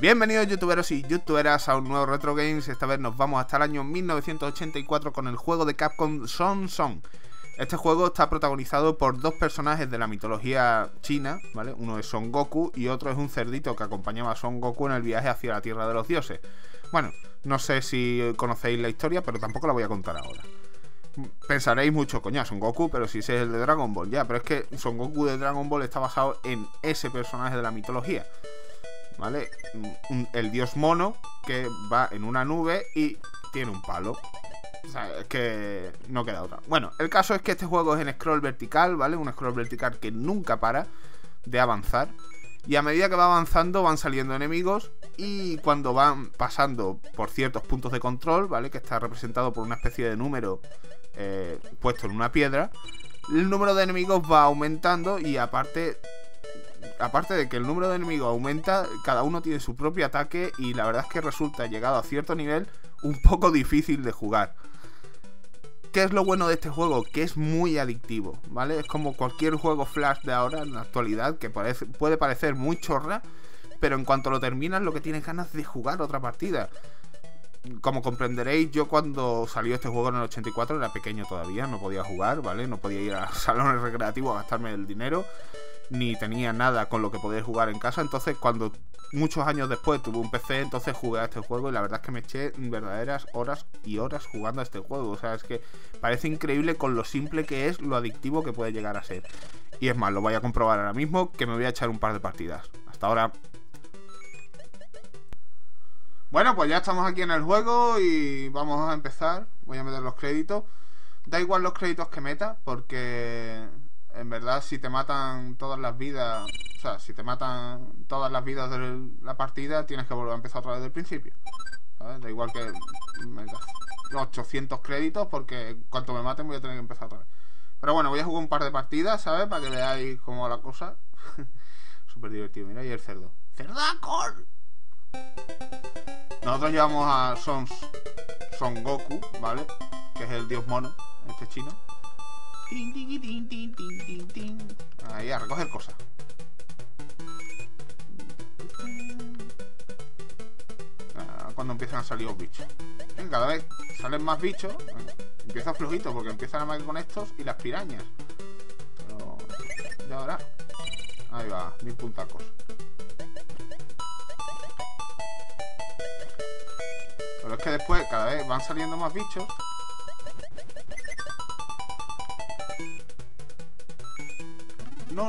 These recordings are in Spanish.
Bienvenidos youtuberos y youtuberas a un nuevo Retro Games. Esta vez nos vamos hasta el año 1984 con el juego de Capcom Son. Este juego está protagonizado por dos personajes de la mitología china, ¿vale? Uno es Son Goku y otro es un cerdito que acompañaba a Son Goku en el viaje hacia la Tierra de los Dioses. Bueno, no sé si conocéis la historia, pero tampoco la voy a contar ahora. Pensaréis mucho, coño, Son Goku, pero si ese es el de Dragon Ball. Ya, pero es que Son Goku de Dragon Ball está basado en ese personaje de la mitología, ¿vale? El dios mono que va en una nube y tiene un palo. O sea, es que no queda otra. Bueno, el caso es que este juego es en scroll vertical, ¿vale? Un scroll vertical que nunca para de avanzar. Y a medida que va avanzando van saliendo enemigos, y cuando van pasando por ciertos puntos de control, ¿vale? Que está representado por una especie de número puesto en una piedra. El número de enemigos va aumentando, y aparte de que el número de enemigos aumenta, cada uno tiene su propio ataque, y la verdad es que resulta, llegado a cierto nivel, un poco difícil de jugar. ¿Qué es lo bueno de este juego? Que es muy adictivo, ¿vale? Es como cualquier juego flash de ahora, en la actualidad, que puede parecer muy chorra, pero en cuanto lo terminas, lo que tienes ganas de jugar otra partida. Como comprenderéis, yo cuando salió este juego en el 84 era pequeño todavía, no podía jugar, ¿vale? No podía ir a salones recreativos a gastarme el dinero, ni tenía nada con lo que poder jugar en casa. Entonces, cuando muchos años después tuve un PC, entonces jugué a este juego, y la verdad es que me eché verdaderas horas y horas jugando a este juego. O sea, es que parece increíble con lo simple que es, lo adictivo que puede llegar a ser. Y es más, lo voy a comprobar ahora mismo, que me voy a echar un par de partidas. Hasta ahora. Bueno, pues ya estamos aquí en el juego y vamos a empezar. Voy a meter los créditos. Da igual los créditos que meta, porque en verdad, si te matan todas las vidas, o sea, si te matan todas las vidas de la partida, tienes que volver a empezar otra vez del principio, ¿sabes? Da igual que los 800 créditos, porque cuanto me maten voy a tener que empezar otra vez. Pero bueno, voy a jugar un par de partidas, ¿sabes? Para que veáis cómo va la cosa. Súper divertido, mira, y el cerdo. ¡Cerdacor! Nosotros llevamos a Son Goku, ¿vale? Que es el dios mono, este chino. Ahí, a recoger cosas. Cuando empiezan a salir los bichos. Cada vez salen más bichos. Empieza flojito porque empiezan a más con estos y las pirañas. Pero ya verá. Ahí va, 1000 puntacos. Pero es que después cada vez van saliendo más bichos. No,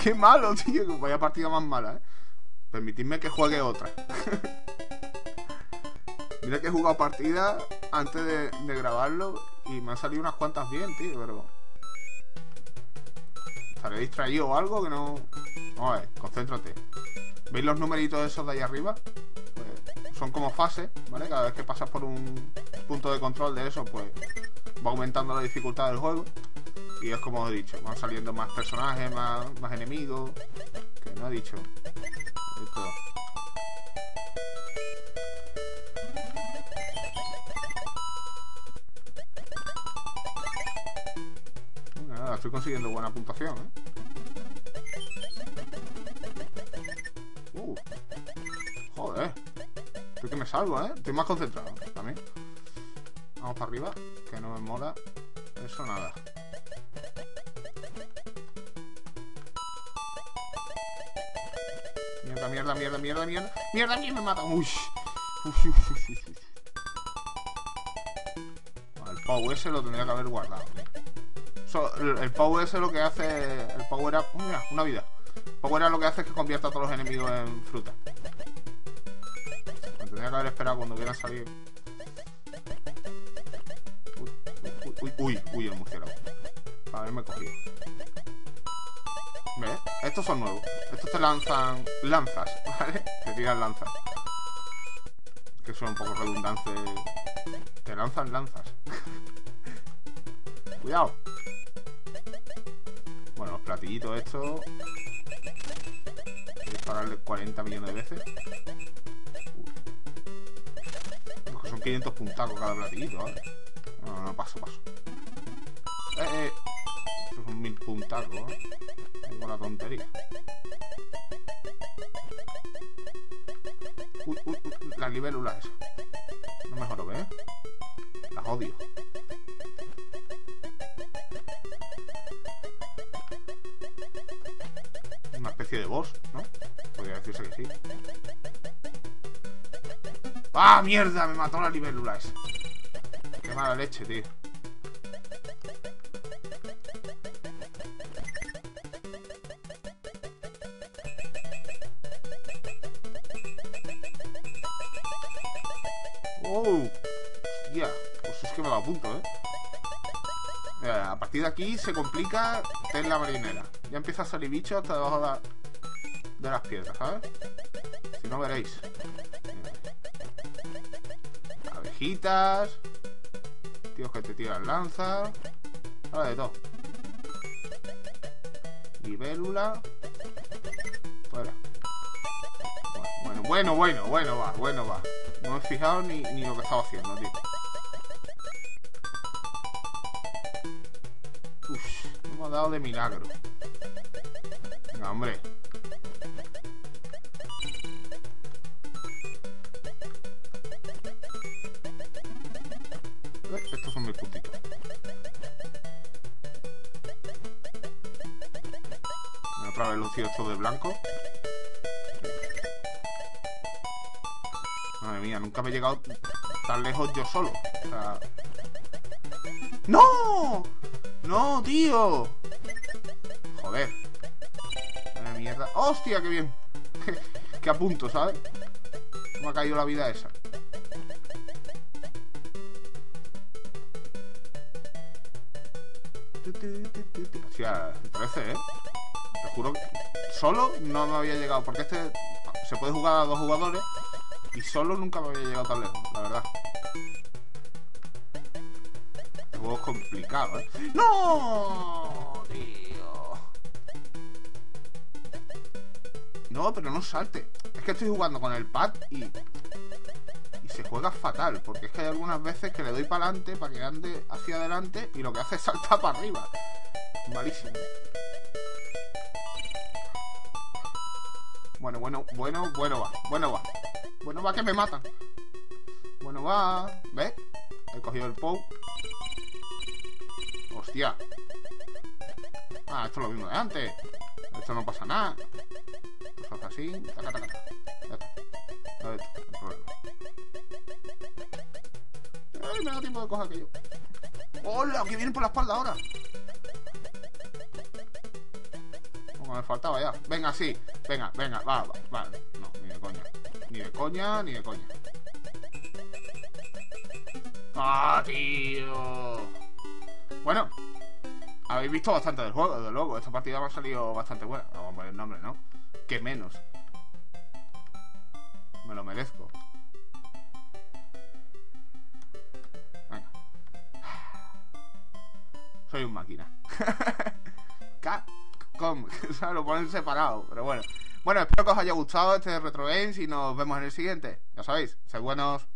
¡Qué malo, tío! Vaya partida más mala, ¿eh? Permitidme que juegue otra. Mira que he jugado partida antes de grabarlo y me han salido unas cuantas bien, tío, pero ¿estaré distraído o algo que no? Vamos a ver, concéntrate. ¿Veis los numeritos esos de ahí arriba? Pues son como fases, ¿vale? Cada vez que pasas por un punto de control de eso, pues va aumentando la dificultad del juego. Y es como os he dicho, van saliendo más personajes, más enemigos. Que no he dicho. Esto. Nada, estoy consiguiendo buena puntuación, ¿eh? Joder. Estoy que me salgo, ¿eh? Estoy más concentrado también. Vamos para arriba, que no me mola eso nada. Mierda, me mata. Uy. El power ese lo tendría que haber guardado, ¿eh? El power ese lo que hace. El power up. Mira, una vida. El power up lo que hace es que convierta a todos los enemigos en fruta. Me tendría que haber esperado cuando hubiera salido. Uy, el murciélago. Para haberme cogido. ¿Ves? Estos son nuevos. Estos te lanzan lanzas, ¿vale? Te tiran lanzas. que son un poco redundantes. Te lanzan lanzas. Cuidado. Bueno, los platillitos estos. Voy a dispararle 40 millones de veces. Uf. Son 500 puntacos cada platillito, ¿eh? No, no, paso. Estos son 1000 puntacos, ¿eh? Tengo la tontería. Uy, las libélulas esas. No me jorobe, ¿eh? Las odio. Una especie de boss, ¿no? Podría decirse que sí. ¡Ah, mierda! Me mató las libélulas. Qué mala leche, tío. ¡Oh! ¡Hostia! Pues es que me da punto, ¿eh? Mira, a partir de aquí se complica Tela Marinera. Ya empieza a salir bicho hasta debajo de las piedras, ¿sabes? Si no veréis. Mira. Abejitas. Tíos que te tiran lanzas. Ahora de todo. Libélula. Fuera. Bueno, va. No me he fijado ni lo que estaba haciendo, tío. Uff, no me ha dado de milagro. Venga, hombre. Estos son mis puntitos. Otra vez lucido esto de blanco. Madre mía, nunca me he llegado tan lejos yo solo. O sea... ¡No! ¡No, tío! Joder. Madre mierda. ¡Hostia, qué bien! Que a punto, ¿sabes? Me ha caído la vida esa. Hostia, 13, ¿eh? Te juro que solo no me había llegado. Porque este se puede jugar a dos jugadores. Y solo nunca me había llegado tan lejos, la verdad. Este juego es complicado, ¿eh? ¡No! Tío. No, pero no salte. Es que estoy jugando con el pad y se juega fatal. Porque es que hay algunas veces que le doy para adelante, para que ande hacia adelante, y lo que hace es saltar para arriba. Malísimo. Bueno, va. Bueno, va, que me matan. Bueno, va. ¿Ves? He cogido el Pou. Hostia. Ah, esto es lo mismo de antes. Esto no pasa nada. Pues hace así. Taca. Ya está. A ver, no problema. Ay, me da tiempo de coger aquello. ¡Hola! Que vienen por la espalda ahora. Como me faltaba ya. Venga, sí. Venga. Va. No, ni de coña. ¡Ah, tío! Bueno, habéis visto bastante del juego, desde luego. Esta partida me ha salido bastante buena. Vamos a poner el nombre, ¿no? Que menos. Me lo merezco. Venga. Soy un máquina. Capcom. O sea, lo ponen separado, pero bueno. Bueno, espero que os haya gustado este Retro Games y nos vemos en el siguiente. Ya sabéis, sed buenos.